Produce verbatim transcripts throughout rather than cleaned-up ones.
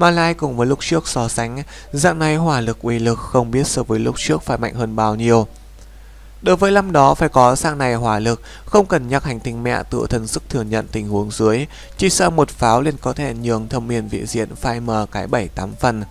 Mà lai cùng với lúc trước so sánh, dạng này hỏa lực uy lực không biết so với lúc trước phải mạnh hơn bao nhiêu. Đối với năm đó phải có sang này hỏa lực, không cần nhắc hành tinh mẹ tự thân sức thừa nhận tình huống dưới, chỉ sợ một pháo liền có thể nhường Thâm Miên Vị Diện phai mờ cái bảy tám phần.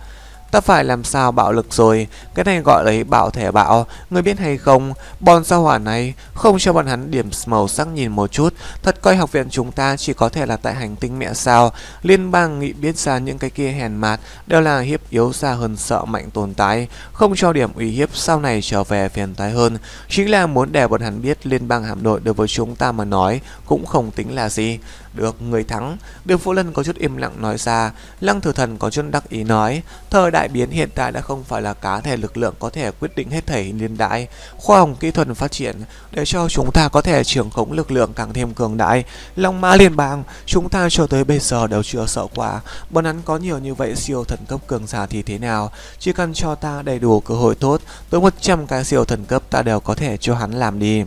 Ta phải làm sao bạo lực rồi, cái này gọi lấy bạo thẻ bạo, người biết hay không, bọn sao hỏa này không cho bọn hắn điểm màu sắc nhìn một chút, thật coi học viện chúng ta chỉ có thể là tại hành tinh mẹ sao, liên bang nghị biết ra những cái kia hèn mạt đều là hiếp yếu xa hơn sợ mạnh tồn tại, không cho điểm uy hiếp sau này trở về phiền toái hơn, chính là muốn để bọn hắn biết liên bang hạm đội đối với chúng ta mà nói cũng không tính là gì. Được, người thắng. Đường Vũ Lân có chút im lặng nói ra. Lăng Thừa Thần có chút đắc ý nói, thời đại biến hiện tại đã không phải là cá thể lực lượng có thể quyết định hết thảy niên đại. Khoa học kỹ thuật phát triển để cho chúng ta có thể trưởng khống lực lượng càng thêm cường đại. Long Mã Liên bang chúng ta cho tới bây giờ đều chưa sợ qua, bọn hắn có nhiều như vậy siêu thần cấp cường giả thì thế nào? Chỉ cần cho ta đầy đủ cơ hội tốt, tới một trăm cái siêu thần cấp ta đều có thể cho hắn làm đi.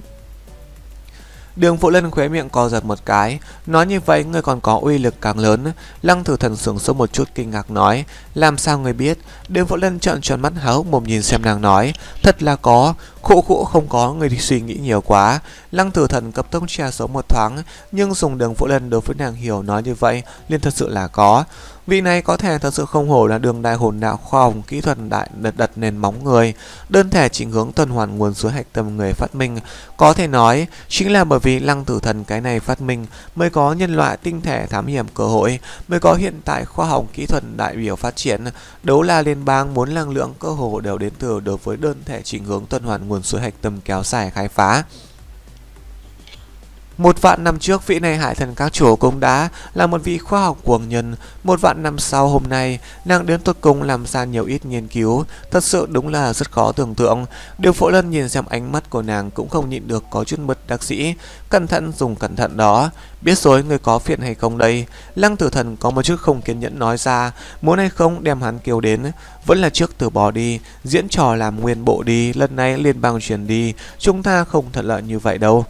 Đường Vũ Lân khóe miệng co giật một cái, nói như vậy người còn có uy lực càng lớn. Lăng Thử Thần sửng sốt một chút kinh ngạc nói, làm sao người biết? Đường Vũ Lân trợn tròn mắt há hốc mồm nhìn xem nàng nói, thật là có, khụ khụ không có, người suy nghĩ nhiều quá. Lăng Thử Thần cấp tốc tra số một thoáng, nhưng dùng Đường Vũ Lân đối với nàng hiểu nói như vậy, nên thật sự là có. Vị này có thể thật sự không hổ là đường đại hồn đạo khoa học kỹ thuật đại đặt đặt nền móng người, đơn thể chỉnh hướng tuần hoàn nguồn suối hạch tâm người phát minh. Có thể nói, chính là bởi vì Lăng Tử Thần cái này phát minh mới có nhân loại tinh thể thám hiểm cơ hội, mới có hiện tại khoa học kỹ thuật đại biểu phát triển. Đấu La Liên bang muốn năng lượng cơ hội đều đến từ đối với đơn thể chỉnh hướng tuần hoàn nguồn suối hạch tâm kéo dài khai phá. Một vạn năm trước vị này Hải Thần các chủ cũng đã là một vị khoa học cuồng nhân. Một vạn năm sau hôm nay, nàng đến tuột cùng làm ra nhiều ít nghiên cứu, thật sự đúng là rất khó tưởng tượng. Điều Phổ Lân nhìn xem ánh mắt của nàng cũng không nhịn được có chút bật đặc sĩ. Cẩn thận dùng cẩn thận đó, biết rồi người có phiền hay không đây. Lăng Tử Thần có một chút không kiên nhẫn nói ra, muốn hay không đem hắn kêu đến. Vẫn là trước từ bỏ đi, diễn trò làm nguyên bộ đi, lần này liên bang chuyển đi, chúng ta không thuận lợi như vậy đâu.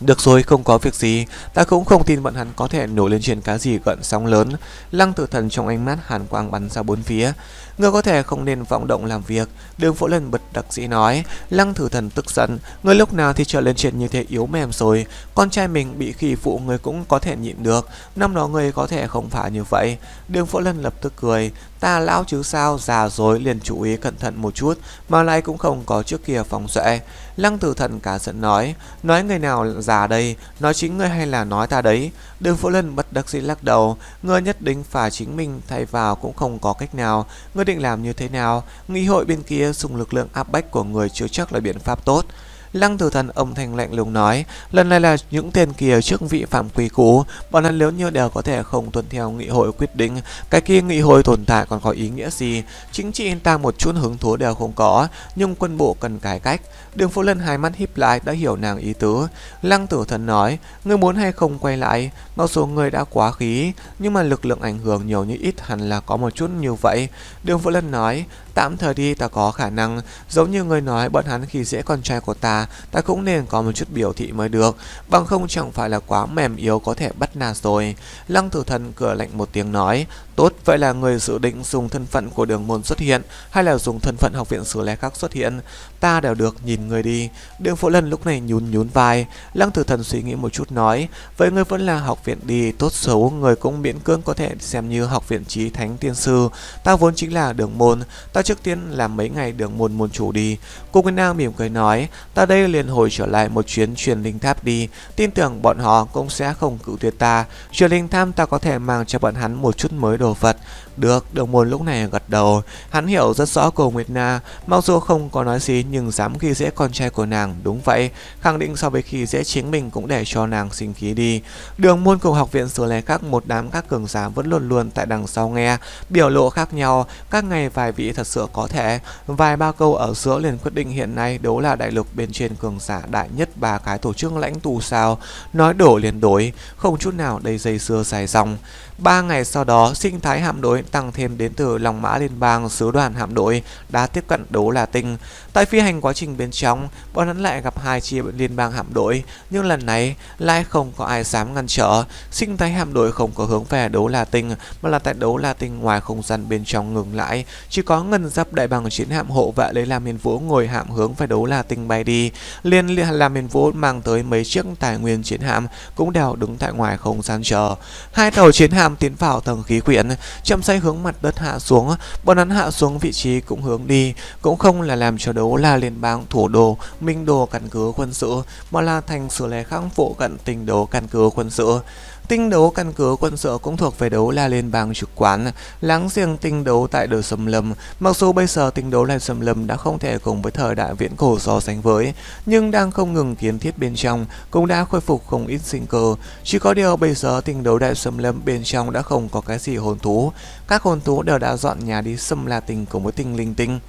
Được rồi, không có việc gì, ta cũng không tin bọn hắn có thể nổi lên trên cá gì gợn sóng lớn. Lăng Tử Thần trong ánh mắt hàn quang bắn ra bốn phía. Ngươi có thể không nên vọng động làm việc, Đường Phổ Lần bật đặc sĩ nói. Lăng Tử Thần tức giận, ngươi lúc nào thì trở lên chuyện như thế yếu mềm rồi, con trai mình bị khi phụ ngươi cũng có thể nhịn được, năm đó ngươi có thể không phải như vậy. Đường Phổ Lần lập tức cười, ta lão chứ sao, già rồi liền chú ý cẩn thận một chút, mà lại cũng không có trước kia phòng vệ. Lăng Tử Thần cả giận nói, nói người nào già đây, nói chính ngươi hay là nói ta đấy? Đường Phổ Lần bất đắc dĩ lắc đầu, ngươi nhất định phải chính mình thay vào cũng không có cách nào, ngươi định làm như thế nào? Nghị hội bên kia dùng lực lượng áp bách của người chưa chắc là biện pháp tốt. Lăng Tử Thần âm thanh lạnh lùng nói, lần này là những tên kia trước vị phạm quy cũ, bọn hắn nếu như đều có thể không tuân theo nghị hội quyết định, cái kia nghị hội tồn tại còn có ý nghĩa gì? Chính trị ta một chút hứng thú đều không có, nhưng quân bộ cần cải cách. Đường Phổ Lân hai mắt híp lại đã hiểu nàng ý tứ. Lăng Tử Thần nói, ngươi muốn hay không quay lại, mặc dù ngươi đã quá khí, nhưng mà lực lượng ảnh hưởng nhiều như ít hẳn là có một chút như vậy. Đường Phổ Lân nói, tạm thời đi ta có khả năng, giống như ngươi nói bọn hắn khi dễ con trai của ta, ta cũng nên có một chút biểu thị mới được, bằng không chẳng phải là quá mềm yếu có thể bắt nạt rồi. Lăng Tử Thần cười lạnh một tiếng nói, tốt, vậy là người dự định dùng thân phận của Đường môn xuất hiện, hay là dùng thân phận học viện Sử Lai Khắc xuất hiện? Ta đều được, nhìn người đi. Đường Phổ Lân lúc này nhún nhún vai. Lăng Tử Thần suy nghĩ một chút nói, vậy ngươi vẫn là học viện đi, tốt xấu người cũng miễn cưỡng có thể xem như học viện Chí Thánh Tiên Sư. Ta vốn chính là Đường môn, ta trước tiên làm mấy ngày Đường môn môn chủ đi. Cô Quyên Nang mỉm cười nói, ta đây liền hồi trở lại một chuyến truyền linh tháp đi, tin tưởng bọn họ cũng sẽ không cự tuyệt ta. Truyền linh tháp ta có thể mang cho bọn hắn một chút mới đồ vật. Được, Đường môn lúc này gật đầu, hắn hiểu rất rõ cô Nguyệt Na, mặc dù không có nói gì nhưng dám khi dễ con trai của nàng, đúng vậy, khẳng định so với khi dễ chính mình cũng để cho nàng sinh khí đi. Đường môn cùng học viện Sử Lai Khắc một đám các cường giả vẫn luôn luôn tại đằng sau nghe, biểu lộ khác nhau, các ngày vài vị thật sự có thể, vài ba câu ở giữa liền quyết định hiện nay Đấu La đại lục bên trên cường giả đại nhất ba cái tổ chức lãnh tụ sao, nói đổ liền đổi, không chút nào đầy dây xưa dài dòng. ba ngày sau đó, sinh thái hạm đội tăng thêm đến từ Long Mã Liên bang, sứ đoàn hạm đội đã tiếp cận Đấu La Tinh. Tại phi hành quá trình bên trong, bọn hắn lại gặp hai chi liên bang hạm đội, nhưng lần này lại không có ai dám ngăn trở. Sinh thái hạm đội không có hướng về Đấu La Tinh, mà là tại Đấu La Tinh ngoài không gian bên trong ngừng lại. Chỉ có Ngân Giáp Đại Bằng chiến hạm hộ vệ lấy Lam Hiên Vũ ngồi hạm hướng về Đấu La Tinh bay đi. Liên Lam Hiên Vũ mang tới mấy chiếc tài nguyên chiến hạm cũng đều đứng tại ngoài không gian chờ. Hai tàu chiến hạm tiến vào tầng khí quyển, chậm rãi hướng mặt đất hạ xuống. Bọn hắn hạ xuống vị trí cũng hướng đi, cũng không là làm cho Đấu La Liên bang thủ đô Minh Đô căn cứ quân sự, mà là thành Sử Lệ Khang phụ cận Tinh Đô căn cứ quân sự. Tinh Đấu căn cứ quân sự cũng thuộc về Đấu La Liên bang trực quán, láng giềng Tinh Đấu tại Đời Sầm Lâm. Mặc dù bây giờ Tinh Đấu Lai Sầm Lâm đã không thể cùng với thời đại viễn cổ so sánh với, nhưng đang không ngừng kiến thiết bên trong cũng đã khôi phục không ít sinh cơ. Chỉ có điều bây giờ Tinh Đấu Đại Sầm Lâm bên trong đã không có cái gì hồn thú, các hồn thú đều đã dọn nhà đi xâm La Tinh cùng với Tinh Linh Tinh.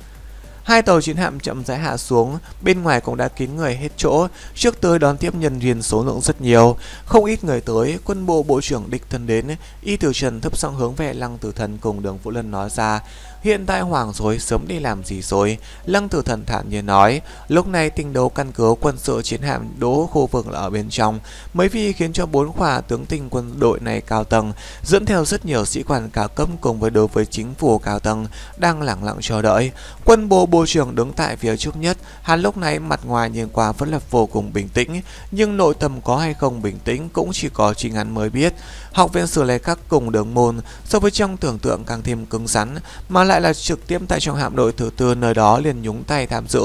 Hai tàu chiến hạm chậm rãi hạ xuống, bên ngoài cũng đã kín người hết chỗ. Trước tới đón tiếp nhân viên số lượng rất nhiều, không ít người tới. Quân bộ bộ trưởng địch thân đến, Y Tiểu Trần thấp giọng hướng về Lăng Tử Thần cùng Đường Vũ Lân nói ra: hiện tại hoảng rồi, sớm đi làm gì rồi? Lăng Tử Thần thản nhiên nói. Lúc này Tinh Đấu căn cứ quân sự chiến hạm đỗ khu vực ở bên trong, mấy vị khiến cho bốn khỏa tướng tinh quân đội này cao tầng dẫn theo rất nhiều sĩ quan cao cấp cùng với đối với chính phủ cao tầng đang lặng lặng chờ đợi. Quân bộ bộ trưởng đứng tại phía trước nhất, hắn lúc này mặt ngoài nhìn qua vẫn là vô cùng bình tĩnh, nhưng nội tâm có hay không bình tĩnh cũng chỉ có chính hắn mới biết. Học viên Sử Lệ Khắc cùng Đường Môn so với trong tưởng tượng càng thêm cứng rắn, mà lại là trực tiếp tại trong hạm đội thứ tư nơi đó liền nhúng tay tham dự.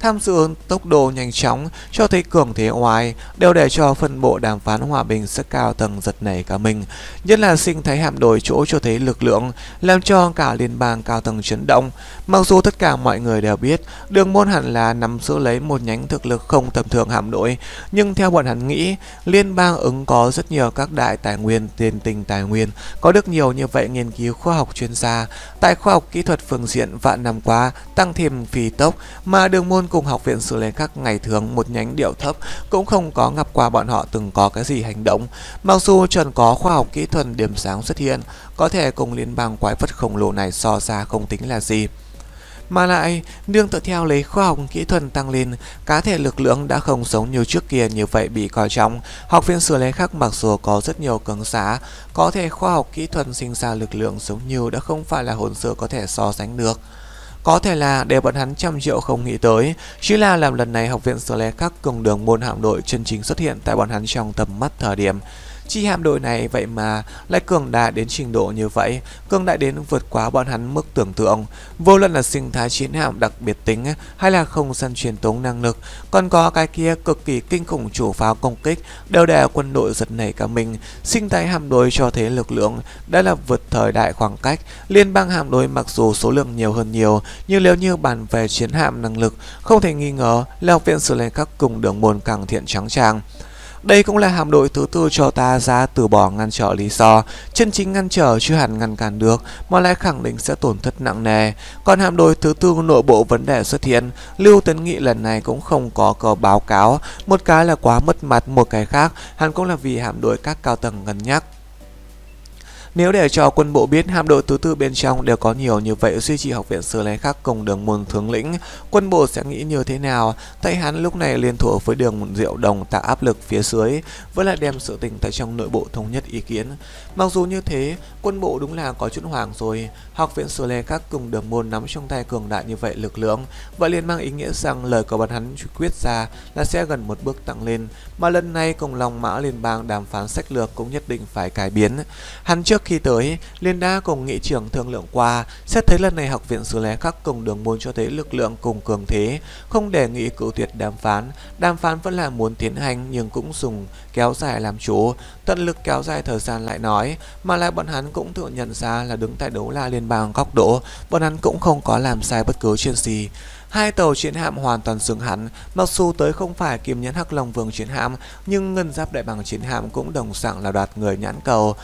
Tham dự tốc độ nhanh chóng cho thấy cường thế oai, đều để cho phân bộ đàm phán hòa bình rất cao tầng giật nảy cả mình. Nhất là sinh thái hạm đội chỗ cho thấy lực lượng, làm cho cả liên bang cao tầng chấn động. Mặc dù tất cả mọi người đều biết Đường Môn hẳn là nắm giữ lấy một nhánh thực lực không tầm thường hạm đội, nhưng theo bọn hắn nghĩ, liên bang ứng có rất nhiều các đại tài nguyên, tiền tình tài nguyên, có được nhiều như vậy nghiên cứu khoa học chuyên gia tại khoa học kỹ thuật phương diện vạn năm qua tăng thêm phi tốc, mà Đường Môn cùng học viện Sử Lệ Khắc ngày thường một nhánh điệu thấp cũng không có ngập qua bọn họ từng có cái gì hành động. Mặc dù Trần có khoa học kỹ thuật điểm sáng xuất hiện, có thể cùng liên bang quái vật khổng lồ này so ra không tính là gì. Mà lại, nương tựa theo lấy khoa học kỹ thuật tăng lên, cá thể lực lượng đã không giống như trước kia như vậy bị coi trọng. Học viên Sử Lệ Khắc mặc dù có rất nhiều cứng giả, có thể khoa học kỹ thuật sinh ra lực lượng giống như đã không phải là hồn sư có thể so sánh được. Có thể là để bọn hắn trăm triệu không nghĩ tới, chỉ là làm lần này học viện Sử Lệ Khắc cùng Đường Môn hạm đội chân chính xuất hiện tại bọn hắn trong tầm mắt thời điểm. Chi hạm đội này vậy mà lại cường đại đến trình độ như vậy, cường đại đến vượt quá bọn hắn mức tưởng tượng. Vô luận là sinh thái chiến hạm đặc biệt tính hay là không gian truyền tống năng lực, còn có cái kia cực kỳ kinh khủng chủ pháo công kích, đều đè quân đội giật nảy cả mình. Sinh thái hạm đội cho thế lực lượng đã là vượt thời đại khoảng cách. Liên bang hạm đội mặc dù số lượng nhiều hơn nhiều, nhưng nếu như bàn về chiến hạm năng lực, không thể nghi ngờ là học viện Sử Lệ Khắc cùng Đường Môn càng thiện trắng tràng. Đây cũng là hạm đội thứ tư cho ta ra từ bỏ ngăn trở lý do, chân chính ngăn trở chưa hẳn ngăn cản được, mà lại khẳng định sẽ tổn thất nặng nề. Còn hạm đội thứ tư nội bộ vấn đề xuất hiện, Lưu Tấn Nghị lần này cũng không có cờ báo cáo, một cái là quá mất mặt, một cái khác hắn cũng là vì hạm đội các cao tầng cân nhắc. Nếu để cho quân bộ biết hạm đội thứ tư bên trong đều có nhiều như vậy duy trì học viện Sử Lệ Khắc cùng Đường Môn tướng lĩnh, quân bộ sẽ nghĩ như thế nào? Tay hắn lúc này liên thủ với Đường Diệu Đồng tạo áp lực phía dưới, vẫn là đem sự tình tại trong nội bộ thống nhất ý kiến. Mặc dù như thế, quân bộ đúng là có chút hoảng rồi. Học viện Sử Lệ Khắc cùng Đường Môn nắm trong tay cường đại như vậy lực lượng, vậy liền mang ý nghĩa rằng lời của bọn hắn quyết ra là sẽ gần một bước tăng lên, mà lần này cùng Long Mã Liên bang đàm phán sách lược cũng nhất định phải cải biến. Hắn trước khi tới liên đã cùng nghị trưởng thương lượng qua, xét thấy lần này học viện Sử Lệ Khắc cùng Đường Môn cho thấy lực lượng cùng cường thế, không đề nghị cự tuyệt đàm phán. Đàm phán vẫn là muốn tiến hành, nhưng cũng dùng kéo dài làm chủ, tận lực kéo dài thời gian lại nói. Mà lại bọn hắn cũng tự nhận ra là đứng tại Đấu La Liên bang góc độ, bọn hắn cũng không có làm sai bất cứ chuyện gì. Hai tàu chiến hạm hoàn toàn dừng hẳn, mặc dù tới không phải Kim Nhãn Hắc Long Vương chiến hạm, nhưng Ngân Giáp Đại Bằng chiến hạm cũng đồng dạng là đoạt người nhãn cầu.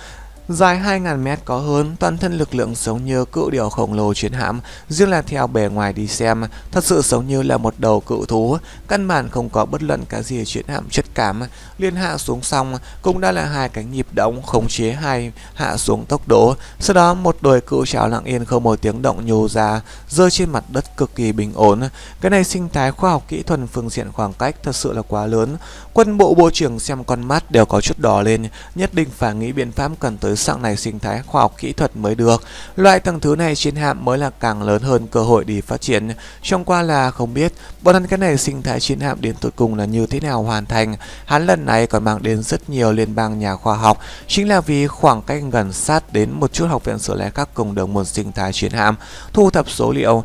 Dài hai nghìn mét có hơn, toàn thân lực lượng giống như cự điểu khổng lồ chiến hãm, riêng là theo bề ngoài đi xem, thật sự giống như là một đầu cự thú, căn bản không có bất luận cái gì chiến hãm chất cảm. Liên hạ xuống xong, cũng đã là hai cánh nhịp động khống chế hai hạ xuống tốc độ, sau đó một đồi cự trảo lặng yên không một tiếng động nhô ra, rơi trên mặt đất cực kỳ bình ổn. Cái này sinh thái khoa học kỹ thuật phương diện khoảng cách thật sự là quá lớn. Quân bộ bộ trưởng xem con mắt đều có chút đỏ lên, nhất định phải nghĩ biện pháp cần tới dạng này sinh thái khoa học kỹ thuật mới được. Loại tầng thứ này chiến hạm mới là càng lớn hơn cơ hội đi phát triển. Trong qua là không biết bọn hắn cái này sinh thái chiến hạm đến tột cùng là như thế nào hoàn thành. Hắn lần này còn mang đến rất nhiều liên bang nhà khoa học, chính là vì khoảng cách gần sát đến một chút học viện sửa lẽ các cùng đồng môn sinh thái chiến hạm thu thập số liệu.